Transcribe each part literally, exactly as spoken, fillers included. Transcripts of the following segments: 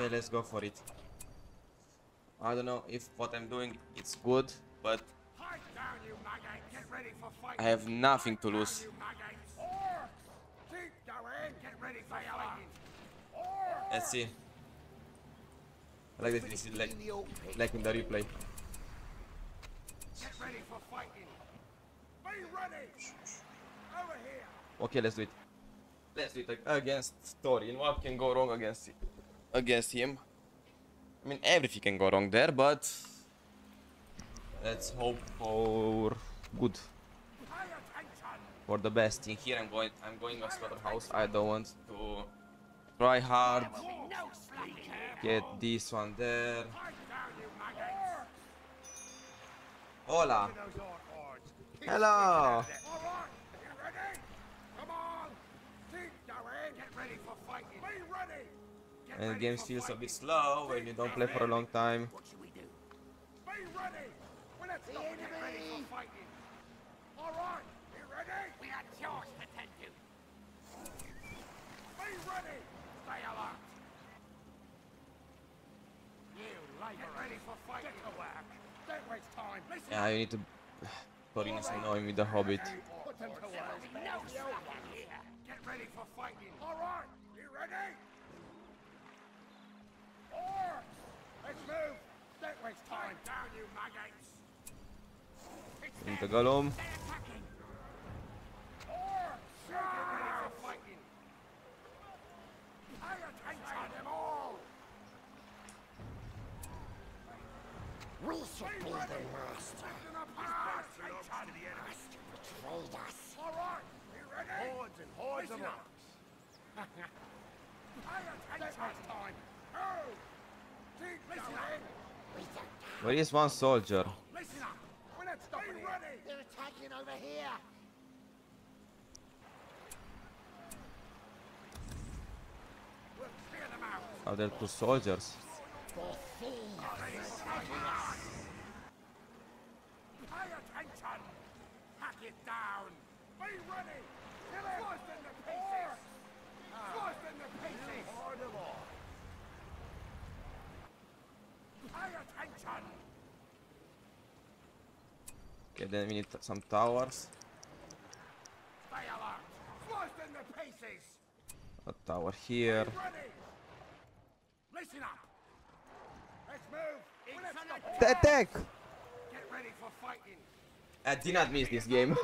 Okay, let's go for it. I don't know if what I'm doing it's good, but I have nothing to lose. Let's see. I like that this is like, like in the replay. Get ready for fighting. Be ready. Over here. Okay, let's do it. Let's do it against Thorin. What can go wrong against against him? I mean, everything can go wrong there, but let's hope for good, for the best. In here, I'm going. I'm going to slaughterhouse. I don't want to try hard. Get this one there. Hola. Hello. And the game feels a bit slow when you don't play for a long time. Yeah, you need to. Thorin is annoying with the Hobbit. Get ready for fighting. All right, you ready? Or let's move. Don't waste time. Down, you maggots. Into Gollum. Or get ready for fighting. I attack them all. We should be the master. Betrayed us. All right. Hordes and hordes of up. Where is one soldier? Listen up. We're not stopping. They're attacking over here. We'll clear them out. Are there two soldiers? Pay attention. Hack it down. Be ready. Okay, then we need some towers. A tower here. Listen up. Let's move. Attack! Get ready for fighting. I did not miss this game.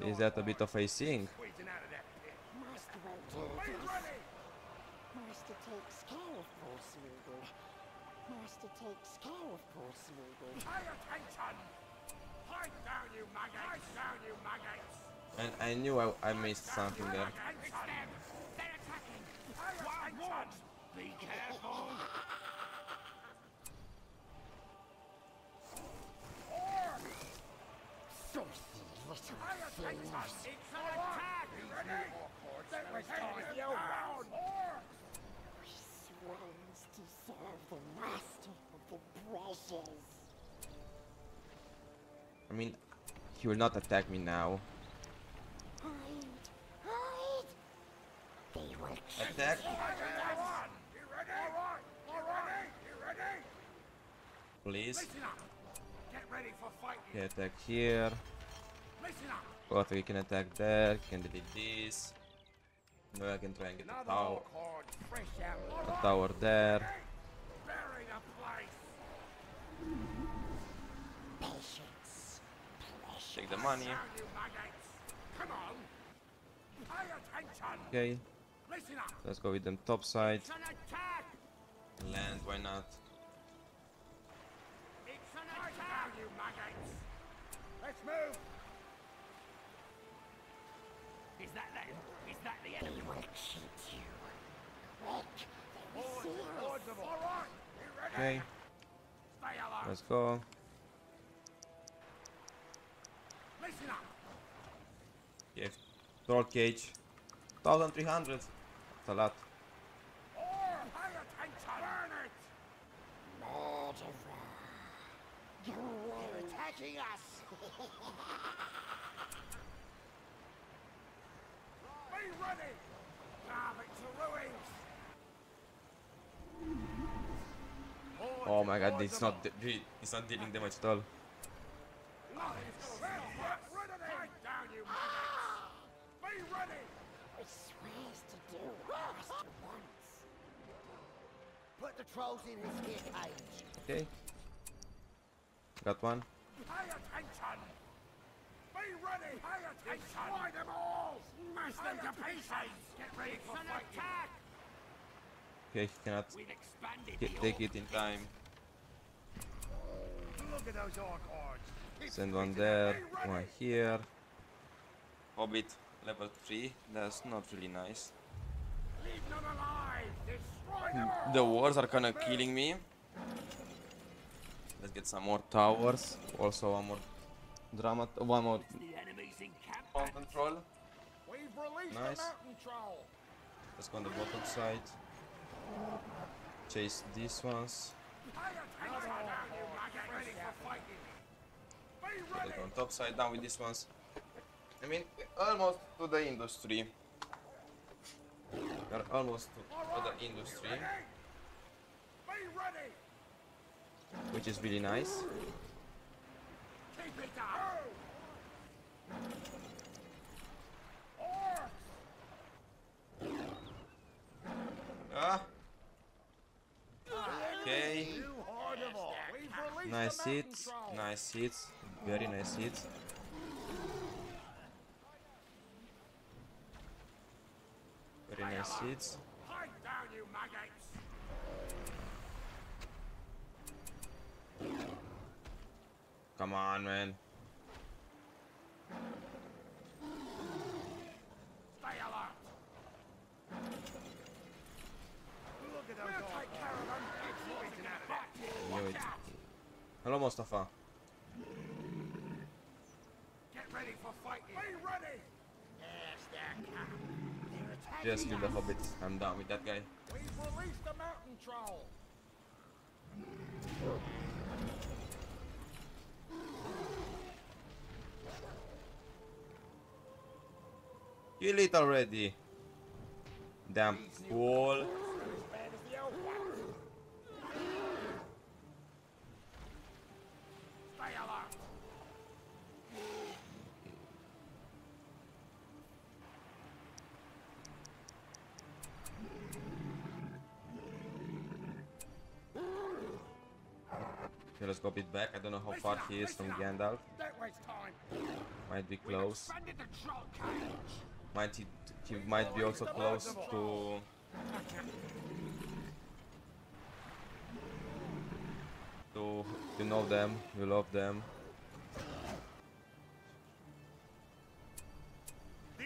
Is that a bit of a sing? Master won't do this. Master takes care of poor Smeagol. Master takes care of poor Smeagol. Pay attention! Hide down, you maggots! Hide down, you maggots! And I knew I, I missed something there. It's them! They're attacking! Wild ones! Be careful! I mean, he will not attack me now. Attack! Please. Okay, attack here. But we can attack there, we can delete this. No, I can try and get a tower. A tower there. Take the money. Okay. Let's go with them top side. Land, why not? Let's move. Is that them? Is that the enemy? Okay. Let's go. Listen up. Yes. Troll cage. thirteen hundred. It's a lot. You're attacking us. damage! Carve it to ruins! Oh my god, it's not de it's not dealing damage at all. Be ready! It swears to do what it wants. Put the trolls in his gear cage. Okay. Got one. Pay attention! Be ready! Pay attention! Destroy them all! Smash them to pieces! Get ready for an attack! Okay, he cannot get, take it in time. Look at those orc hordes. Send one there, one here. Hobbit level three, that's not really nice. Leave them alive. Destroy them all. The wars are kinda killing me. Let's get some more towers. Also one more drama, one more mountain troll. Nice. Let's go on the bottom side. Chase these ones. Put it on top side down with these ones. I mean, we're almost to the industry. We're almost to, to the industry. Which is really nice. Ah. Okay. Nice hits. Nice hits. Very nice hits. Very nice hits. Come on, man. Stay alert. Look at those guys. It. Hello, Mustafa. Get ready for fighting. Be ready. Yes, they can. Just kill the hobbit. I'm down with that guy. We've released the mountain troll. Kill it already. Damn fool. Let's go a bit back. I don't know how far he is from Gandalf. Might be close. Might he, he might be also close to to you know them, you love them. I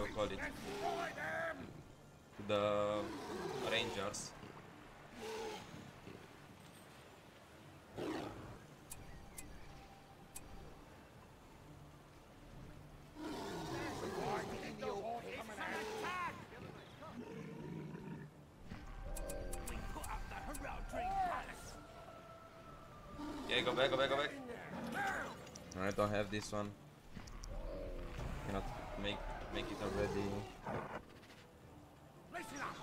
will call it the Rangers. Yeah, go back, go back, go back. I don't have this one. Cannot make make it already. Listen up.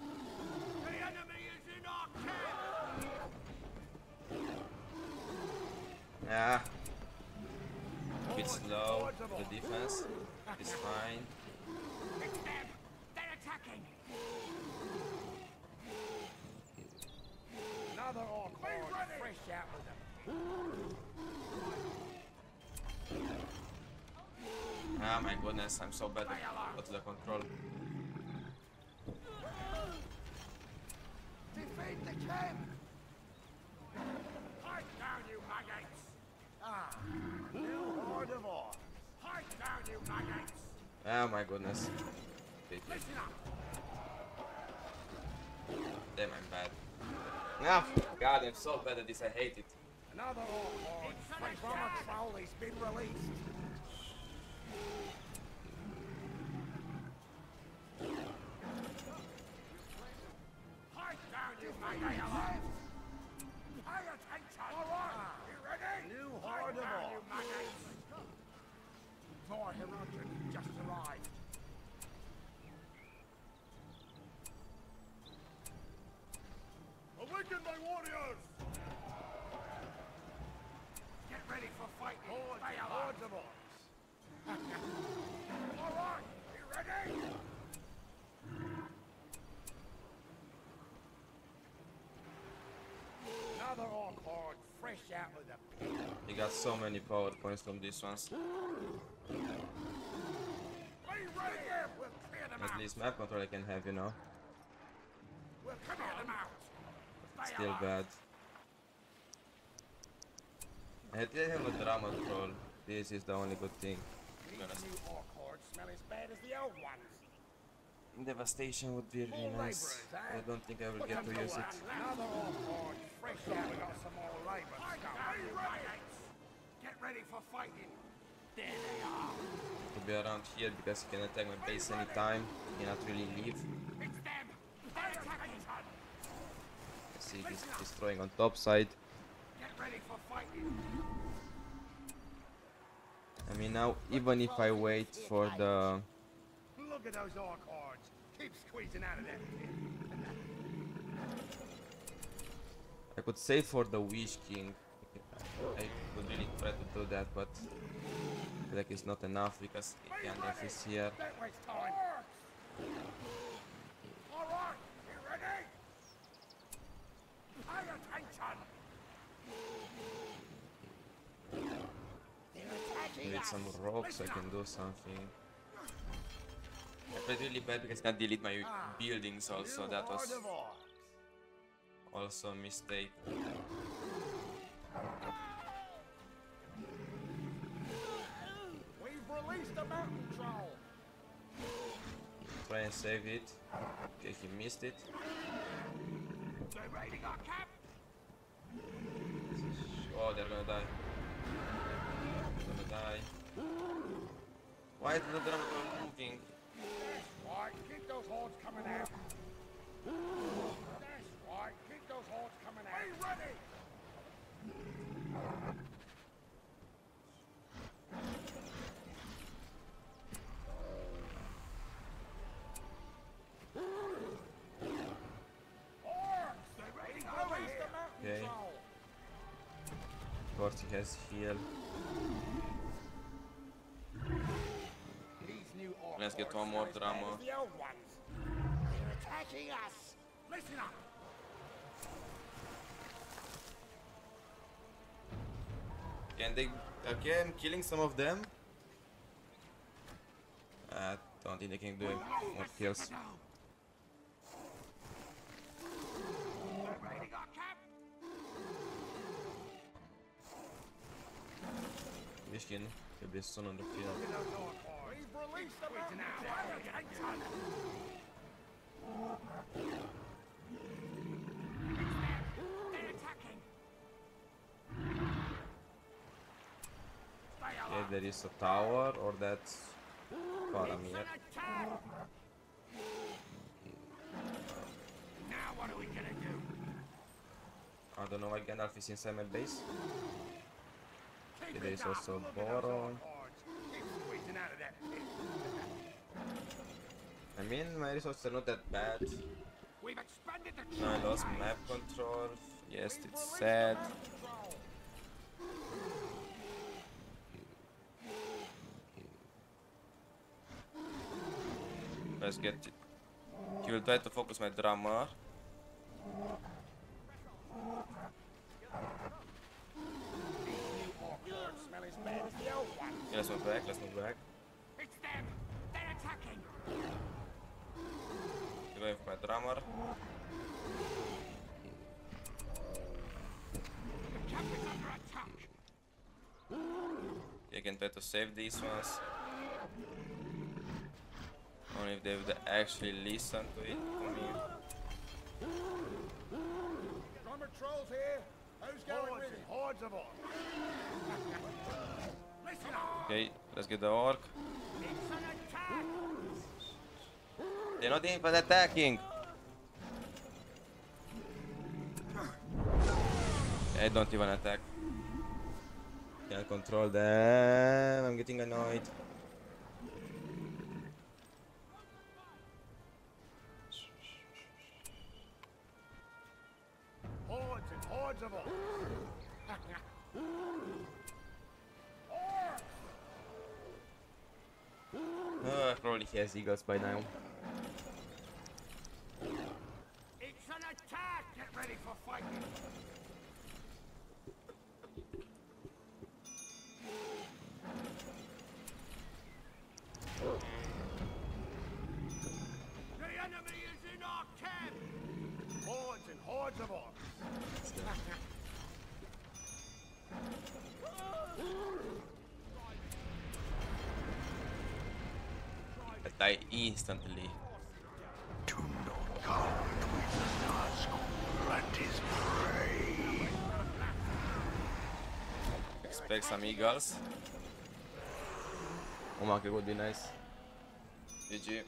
The enemy is in our camp. Yeah. A bit slow. The defense is fine. It's them. They're attacking. Another orc horde fresh out with them. Ah, my goodness, I'm so bad at, at the control. Defeat the camp! Hide down, you maggots! Ah, new horde of orcs! Hide down, you maggots! Ah, my goodness. Listen up! Damn, I'm bad. Ah, God, I'm so bad at this, I hate it. Another orc. My bomber troll has been released. Hide down, you maggots! Pay attention! Alright! You ready? New horde of orcs. More heroic just arrived. warriors! Get ready for fighting! Lord, they are Lord of Oz! All right, you ready? Another Orc fresh out of the pit! You got so many PowerPoints from these ones. At least map control I can have, you know. We'll come out them out. Still bad. I did have a drama troll. This is the only good thing. These new orc hordes smell as bad as the old ones. Devastation would be really nice. I don't think I will get to use it. Another orc horde fresh out. We got some more labor. Get ready for fighting. There they are. To be around here because he can attack my base anytime. He cannot really leave. It's them. See, he's destroying on top side. Get ready for fighting. I mean, now even if I wait for the look at those orc hordes, keep squeezing out of there. I could save for the Wish King. I could really try to do that, but I feel like it's not enough because Gandalf is here. Don't waste time. All right, you ready? Pay attention! Need some rocks, I can do something. I played really bad because I can't delete my buildings also, that was also a mistake. We've released a mountain troll! Try and save it. Okay, he missed it. They're raiding our camp. Oh, they're gonna die. They're gonna die. Why is the drama moving? Why keep those hordes coming out? That's why keep those hordes coming out. Be ready. Okay. Of course, he has heal. Let's get one more drama. They're attacking us. Listen up. Can they again killing some of them? I don't think they can do more kills. Wish King will be soon on the field. Okay, there is a tower or that's column here. Now what are we gonna do? I don't know why Gandalf is inside my base. Okay, there is also a Boron. I mean, my resources are not that bad. No, I lost map control. Yes, it's sad. Let's get it. He will try to focus my drummer. Yeah, let's move back, let's move back. It's them! They're attacking! You're going for my drummer. The camp is under attack! You can try to save these ones. Only if they would actually listen to it for me. Drummer trolls here! Who's going with it? Hordes of orcs! Okay, let's get the orc. They're not even attacking. I don't even attack. Can't control them. I'm getting annoyed. responsible. Uh, probably he has eagles by now. It's an attack! Get ready for fighting! The enemy is in our camp! Hordes and hordes of orcs! I die instantly. Do not count with the Nazgul and his prey. Expect some eagles. Oh my god, it would be nice. G G.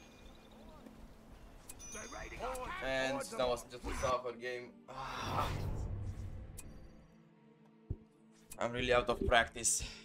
And that was just a software game. I'm really out of practice.